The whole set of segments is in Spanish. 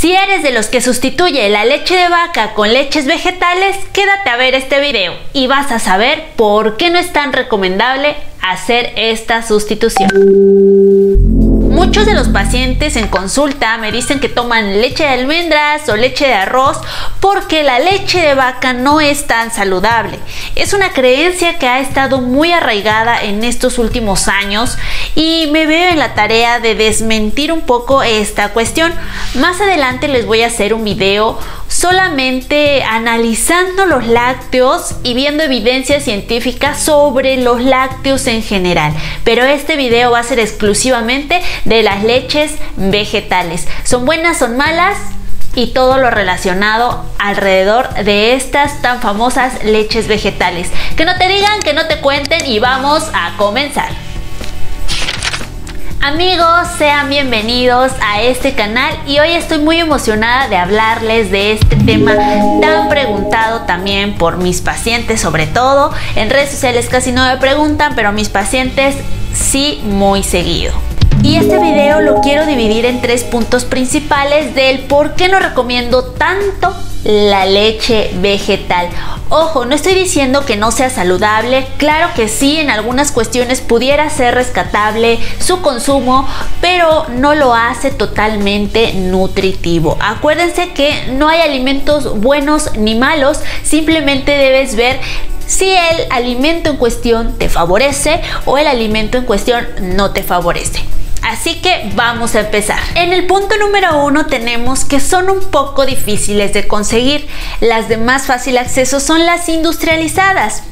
Si eres de los que sustituye la leche de vaca con leches vegetales, quédate a ver este video y vas a saber por qué no es tan recomendable hacer esta sustitución. Muchos de los pacientes en consulta me dicen que toman leche de almendras o leche de arroz porque la leche de vaca no es tan saludable. Es una creencia que ha estado muy arraigada en estos últimos años y me veo en la tarea de desmentir un poco esta cuestión. Más adelante les voy a hacer un video solamente analizando los lácteos y viendo evidencia científica sobre los lácteos en general, pero este video va a ser exclusivamente de las leches vegetales. ¿Son buenas, son malas? Y todo lo relacionado alrededor de estas tan famosas leches vegetales. Que no te digan, que no te cuenten y vamos a comenzar. Amigos, sean bienvenidos a este canal y hoy estoy muy emocionada de hablarles de este tema tan preguntado también por mis pacientes, sobre todo. En redes sociales casi no me preguntan, pero mis pacientes sí muy seguido. Y este video lo quiero dividir en tres puntos principales del por qué no recomiendo tanto la leche vegetal. Ojo, no estoy diciendo que no sea saludable, claro que sí, en algunas cuestiones pudiera ser rescatable su consumo, pero no lo hace totalmente nutritivo. Acuérdense que no hay alimentos buenos ni malos, simplemente debes ver si el alimento en cuestión te favorece o el alimento en cuestión no te favorece. Así que vamos a empezar. En el punto número uno tenemos que son un poco difíciles de conseguir. Las de más fácil acceso son las industrializadas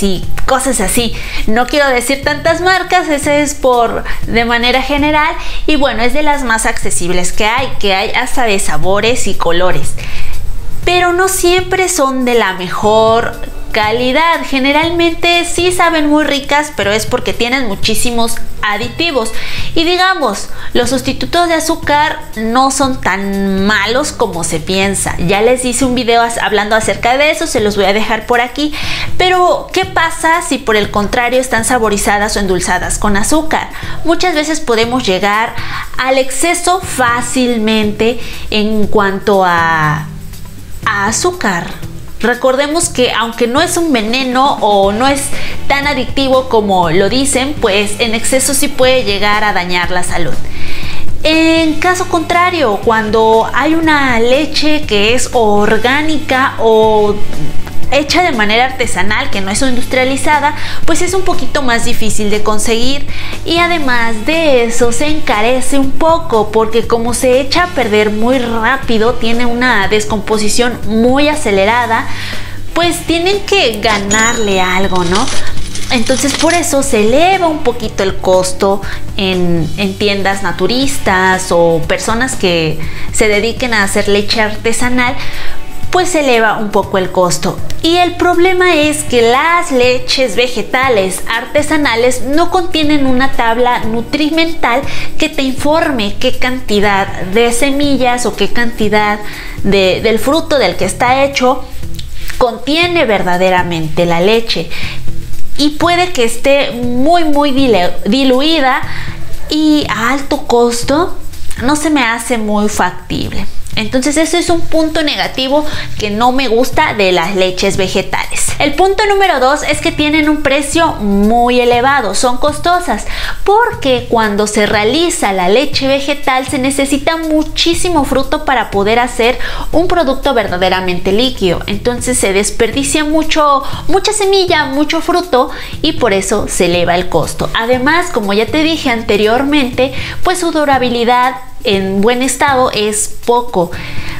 y cosas así. No quiero decir tantas marcas, ese es por de manera general. Y bueno, es de las más accesibles que hay hasta de sabores y colores. Pero no siempre son de la mejor calidad, generalmente sí saben muy ricas, pero es porque tienen muchísimos aditivos y digamos, los sustitutos de azúcar no son tan malos como se piensa. Ya les hice un video hablando acerca de eso, se los voy a dejar por aquí. Pero ¿qué pasa si por el contrario están saborizadas o endulzadas con azúcar? Muchas veces podemos llegar al exceso fácilmente en cuanto a azúcar. Recordemos que aunque no es un veneno o no es tan adictivo como lo dicen, pues en exceso sí puede llegar a dañar la salud. En caso contrario, cuando hay una leche que es orgánica o hecha de manera artesanal, que no es industrializada, pues es un poquito más difícil de conseguir y además de eso se encarece un poco porque como se echa a perder muy rápido, tiene una descomposición muy acelerada, pues tienen que ganarle algo, ¿no? Entonces por eso se eleva un poquito el costo en tiendas naturistas o personas que se dediquen a hacer leche artesanal, pues se eleva un poco el costo. Y el problema es que las leches vegetales artesanales no contienen una tabla nutrimental que te informe qué cantidad de semillas o qué cantidad del fruto del que está hecho contiene verdaderamente la leche. Y puede que esté muy diluida y a alto costo no se me hace muy factible. Entonces eso es un punto negativo que no me gusta de las leches vegetales. El punto número dos es que tienen un precio muy elevado, son costosas, porque cuando se realiza la leche vegetal se necesita muchísimo fruto para poder hacer un producto verdaderamente líquido. Entonces se desperdicia mucha semilla, mucho fruto y por eso se eleva el costo. Además, como ya te dije anteriormente, pues su durabilidad en buen estado es poco.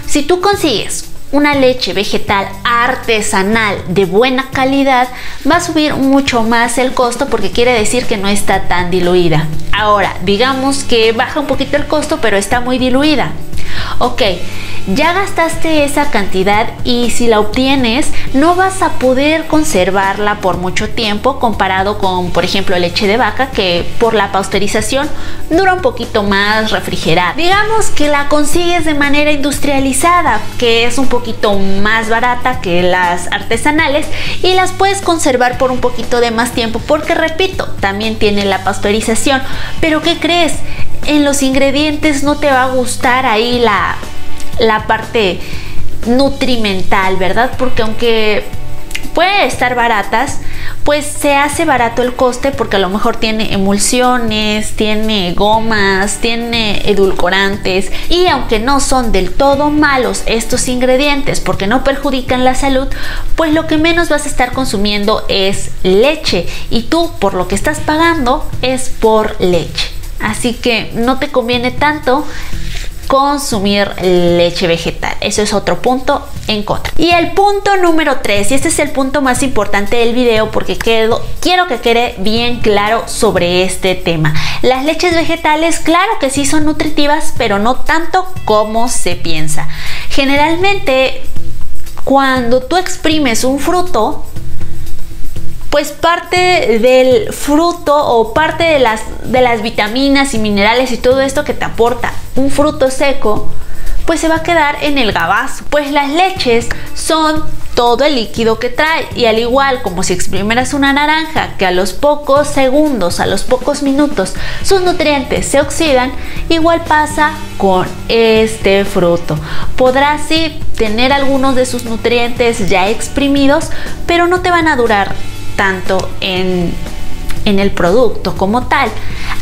Si tú consigues una leche vegetal artesanal de buena calidad, va a subir mucho más el costo porque quiere decir que no está tan diluida. Ahora, digamos que baja un poquito el costo, pero está muy diluida. Ok, ya gastaste esa cantidad y si la obtienes no vas a poder conservarla por mucho tiempo comparado con, por ejemplo, leche de vaca que por la pasteurización dura un poquito más refrigerada. Digamos que la consigues de manera industrializada, que es un poquito más barata que las artesanales y las puedes conservar por un poquito de más tiempo porque, repito, también tiene la pasteurización. Pero ¿qué crees? en los ingredientes no te va a gustar ahí la parte nutrimental, ¿verdad? Porque aunque pueden estar baratas, pues se hace barato el coste porque a lo mejor tiene emulsiones, tiene gomas, tiene edulcorantes, y aunque no son del todo malos estos ingredientes porque no perjudican la salud, pues lo que menos vas a estar consumiendo es leche, y tú por lo que estás pagando es por leche, así que no te conviene tanto consumir leche vegetal. Eso es otro punto en contra. Y el punto número 3, y este es el punto más importante del video porque quiero que quede bien claro sobre este tema. Las leches vegetales, claro que sí son nutritivas, pero no tanto como se piensa. Generalmente, cuando tú exprimes un fruto, pues parte del fruto o parte de las vitaminas y minerales y todo esto que te aporta un fruto seco, pues se va a quedar en el gabazo. Pues las leches son todo el líquido que trae, y al igual como si exprimieras una naranja, que a los pocos segundos, a los pocos minutos sus nutrientes se oxidan, igual pasa con este fruto. Podrás sí tener algunos de sus nutrientes ya exprimidos, pero no te van a durar tanto en el producto como tal.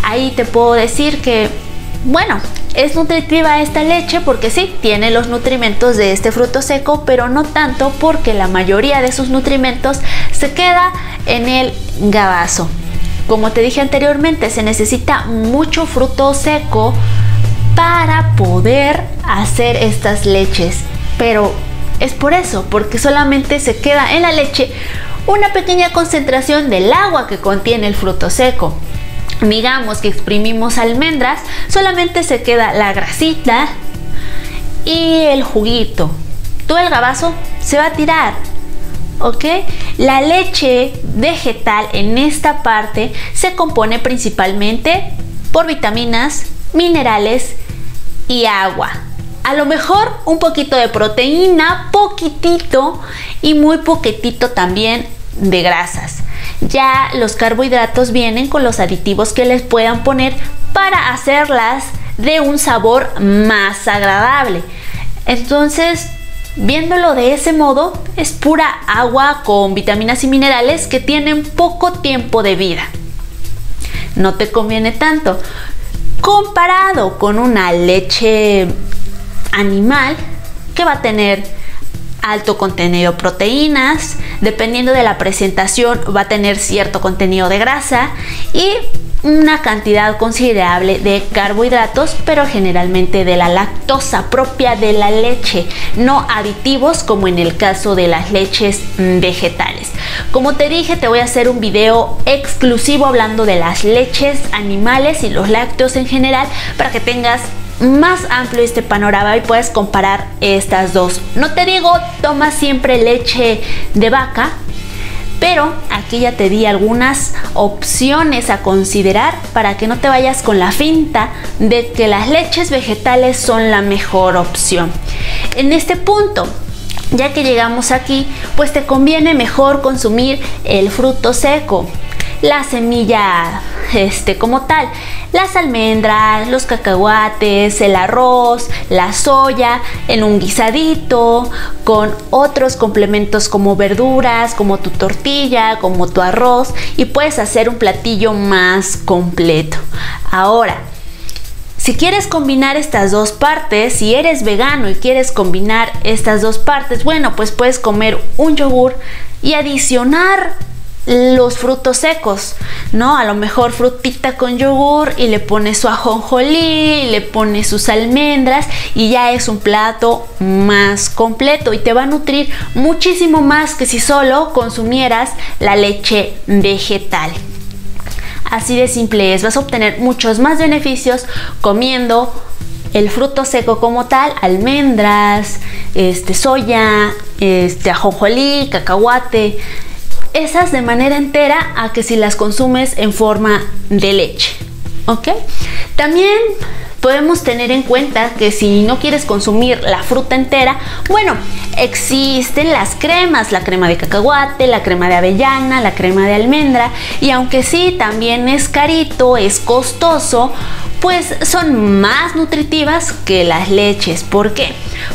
Ahí te puedo decir que, bueno, es nutritiva esta leche porque sí tiene los nutrimentos de este fruto seco, pero no tanto porque la mayoría de sus nutrimentos se queda en el gabazo. Como te dije anteriormente, se necesita mucho fruto seco para poder hacer estas leches, pero es por eso, porque solamente se queda en la leche una pequeña concentración del agua que contiene el fruto seco. Digamos que exprimimos almendras, solamente se queda la grasita y el juguito. Todo el gabazo se va a tirar, ¿ok? La leche vegetal en esta parte se compone principalmente por vitaminas, minerales y agua. A lo mejor un poquito de proteína, poquitito, y muy poquitito también de grasas. Ya los carbohidratos vienen con los aditivos que les puedan poner para hacerlas de un sabor más agradable. Entonces, viéndolo de ese modo, es pura agua con vitaminas y minerales que tienen poco tiempo de vida. No te conviene tanto. Comparado con una leche animal que va a tener alto contenido de proteínas, dependiendo de la presentación va a tener cierto contenido de grasa y una cantidad considerable de carbohidratos, pero generalmente de la lactosa propia de la leche, no aditivos como en el caso de las leches vegetales. Como te dije, te voy a hacer un video exclusivo hablando de las leches animales y los lácteos en general para que tengas más amplio este panorama y puedes comparar estas dos. No te digo toma siempre leche de vaca, pero aquí ya te di algunas opciones a considerar para que no te vayas con la finta de que las leches vegetales son la mejor opción. En este punto, ya que llegamos aquí, pues te conviene mejor consumir el fruto seco, la semilla como tal, las almendras, los cacahuates, el arroz, la soya, en un guisadito, con otros complementos como verduras, como tu tortilla, como tu arroz, y puedes hacer un platillo más completo. Ahora, si quieres combinar estas dos partes, si eres vegano y quieres combinar estas dos partes, bueno, pues puedes comer un yogur y adicionar los frutos secos, ¿no? A lo mejor frutita con yogur y le pone su ajonjolí, le pone sus almendras, y ya es un plato más completo y te va a nutrir muchísimo más que si solo consumieras la leche vegetal. Así de simple es, vas a obtener muchos más beneficios comiendo el fruto seco como tal, almendras, soya, ajonjolí, cacahuate, esas de manera entera a que si las consumes en forma de leche, ¿ok? También podemos tener en cuenta que si no quieres consumir la fruta entera, bueno, existen las cremas, la crema de cacahuate, la crema de avellana, la crema de almendra, y aunque sí también es carito, es costoso, pues son más nutritivas que las leches. ¿Por qué?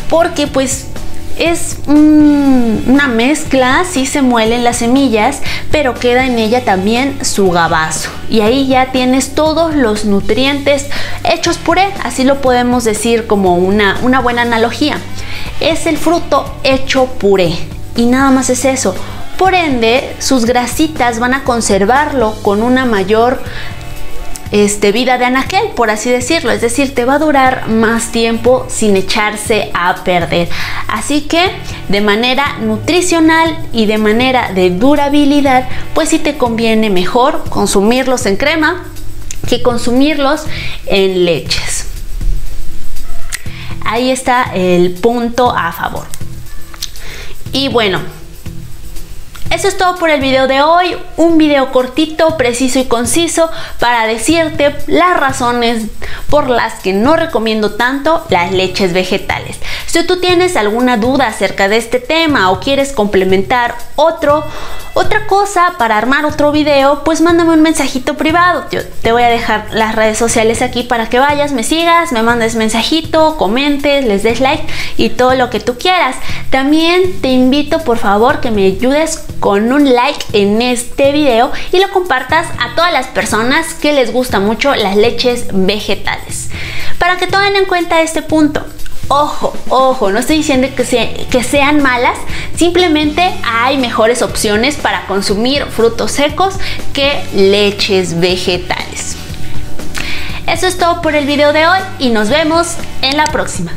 Porque pues es una mezcla, sí se muelen las semillas, pero queda en ella también su gabazo. Y ahí ya tienes todos los nutrientes hechos puré, así lo podemos decir como una buena analogía. Es el fruto hecho puré y nada más es eso. Por ende, sus grasitas van a conservarlo con una mayor vida de anaquel, por así decirlo. Es decir, te va a durar más tiempo sin echarse a perder. Así que de manera nutricional y de manera de durabilidad, pues sí te conviene mejor consumirlos en crema que consumirlos en leches. Ahí está el punto a favor. Y bueno, eso es todo por el video de hoy, un video cortito, preciso y conciso para decirte las razones por las que no recomiendo tanto las leches vegetales. Si tú tienes alguna duda acerca de este tema o quieres complementar otra cosa para armar otro video, pues mándame un mensajito privado. Yo te voy a dejar las redes sociales aquí para que vayas, me sigas, me mandes mensajito, comentes, les des like y todo lo que tú quieras. También te invito, por favor, que me ayudes con un like en este video y lo compartas a todas las personas que les gustan mucho las leches vegetales. Para que tomen en cuenta este punto, ojo, no estoy diciendo que sean malas, simplemente hay mejores opciones para consumir frutos secos que leches vegetales. Eso es todo por el video de hoy y nos vemos en la próxima.